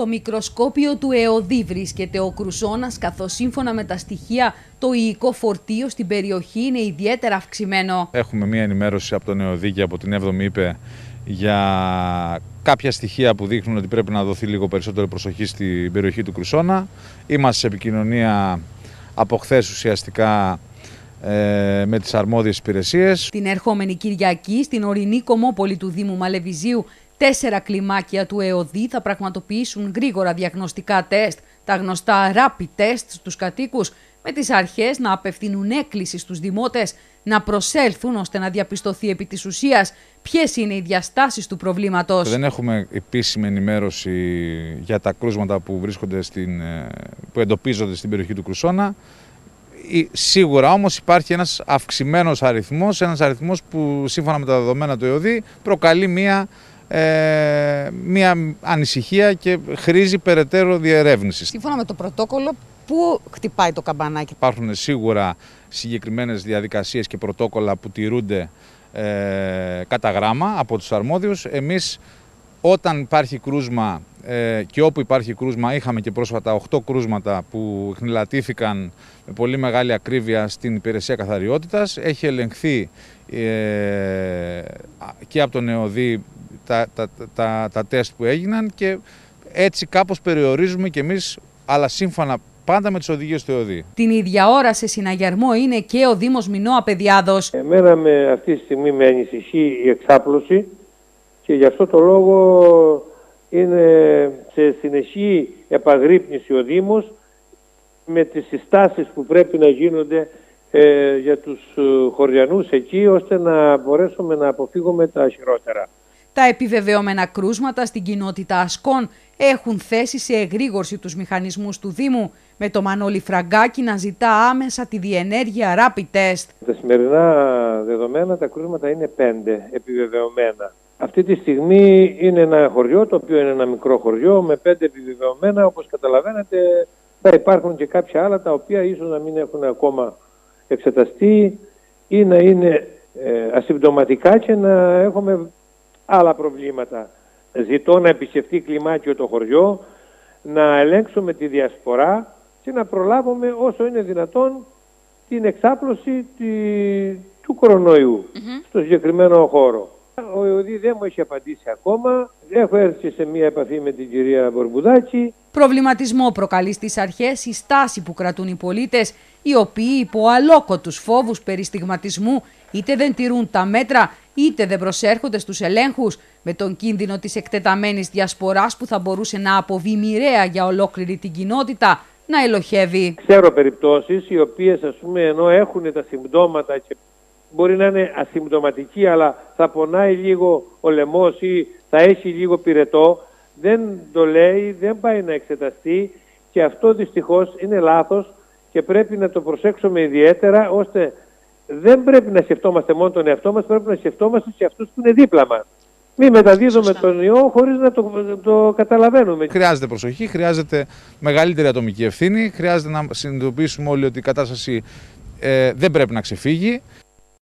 Στο μικροσκόπιο του ΕΟΔΗ βρίσκεται ο Κρουσώνας, καθώς σύμφωνα με τα στοιχεία το ιικό φορτίο στην περιοχή είναι ιδιαίτερα αυξημένο. Έχουμε μία ενημέρωση από τον ΕΟΔΗ και από την 7η ΥΠΕ για κάποια στοιχεία που δείχνουν ότι πρέπει να δοθεί λίγο περισσότερη προσοχή στην περιοχή του Κρουσώνα. Είμαστε σε επικοινωνία από χθες ουσιαστικά με τις αρμόδιες υπηρεσίες. Την ερχόμενη Κυριακή στην ορεινή κομμόπολη του Δήμου Μαλεβυζίου 4 κλιμάκια του ΕΟΔΗ θα πραγματοποιήσουν γρήγορα διαγνωστικά τεστ, τα γνωστά rapid test στους κατοίκους, με τις αρχές να απευθύνουν έκκληση στους δημότες να προσέλθουν ώστε να διαπιστωθεί επί της ουσίας ποιες είναι οι διαστάσεις του προβλήματος. Δεν έχουμε επίσημη ενημέρωση για τα κρούσματα που εντοπίζονται στην περιοχή του Κρουσώνα. Σίγουρα όμως υπάρχει ένας αριθμός που σύμφωνα με τα δεδομένα του ΕΟΔΗ προκαλεί μία ανησυχία και χρήζει περαιτέρω διερεύνησης. Σύμφωνα με το πρωτόκολλο, πού χτυπάει το καμπανάκι? Υπάρχουν σίγουρα συγκεκριμένες διαδικασίες και πρωτόκολλα που τηρούνται κατά γράμμα από τους αρμόδιους. Εμείς όταν υπάρχει κρούσμα και όπου υπάρχει κρούσμα, είχαμε και πρόσφατα 8 κρούσματα που χνηλατήθηκαν με πολύ μεγάλη ακρίβεια στην υπηρεσία καθαριότητας. Έχει ελεγχθεί και από τον ΕΟΔΗ τα τεστ που έγιναν και έτσι κάπως περιορίζουμε και εμείς, αλλά σύμφωνα πάντα με τις οδηγίες του ΕΟΔΗ. Την ίδια ώρα σε συναγερμό είναι και ο Δήμος Μινώα Παιδιάδος. Εμένα αυτή τη στιγμή με ανησυχεί η εξάπλωση και γι' αυτό το λόγο είναι σε συνεχή επαγρύπνηση ο Δήμος με τις συστάσεις που πρέπει να γίνονται για τους χωριανούς εκεί, ώστε να μπορέσουμε να αποφύγουμε τα χειρότερα. Τα επιβεβαιωμένα κρούσματα στην κοινότητα Ασκών έχουν θέσει σε εγρήγορση τους μηχανισμούς του Δήμου, με το Μανώλη Φραγκάκη να ζητά άμεσα τη διενέργεια rapid test. Τα σημερινά δεδομένα τα κρούσματα είναι 5 επιβεβαιωμένα. Αυτή τη στιγμή είναι ένα χωριό, το οποίο είναι ένα μικρό χωριό με 5 επιβεβαιωμένα. Όπως καταλαβαίνετε, θα υπάρχουν και κάποια άλλα τα οποία ίσως να μην έχουν ακόμα εξεταστεί ή να είναι ασυμπτωματικά και να έχουμε άλλα προβλήματα. Ζητώ να επισκεφτεί κλιμάκιο το χωριό, να ελέγξουμε τη διασπορά και να προλάβουμε όσο είναι δυνατόν την εξάπλωση του κορονοϊού στο συγκεκριμένο χώρο. Ο ΕΟΔΗ δεν μου έχει απαντήσει ακόμα. Έχω έρθει σε μία επαφή με την κυρία Βορμπουδάκη. Προβληματισμό προκαλεί στις αρχές η στάση που κρατούν οι πολίτες, οι οποίοι υπό αλόκοτους φόβους περιστιγματισμού είτε δεν τηρούν τα μέτρα είτε δεν προσέρχονται στους ελέγχους, με τον κίνδυνο της εκτεταμένης διασποράς που θα μπορούσε να αποβεί μοιραία για ολόκληρη την κοινότητα να ελοχεύει. Ξέρω περιπτώσεις οι οποίες, ας πούμε, ενώ έχουν τα συμπτώματα και μπορεί να είναι ασυμπτωματική, αλλά θα πονάει λίγο ο λαιμός ή θα έχει λίγο πυρετό, δεν το λέει, δεν πάει να εξεταστεί και αυτό δυστυχώς είναι λάθος και πρέπει να το προσέξουμε ιδιαίτερα, ώστε δεν πρέπει να σκεφτόμαστε μόνο τον εαυτό μας, πρέπει να σκεφτόμαστε και αυτούς που είναι δίπλα μας. Μην μεταδίδουμε τον ιό χωρίς να το καταλαβαίνουμε. Χρειάζεται προσοχή, χρειάζεται μεγαλύτερη ατομική ευθύνη, χρειάζεται να συνειδητοποιήσουμε όλοι ότι η κατάσταση δεν πρέπει να ξεφύγει.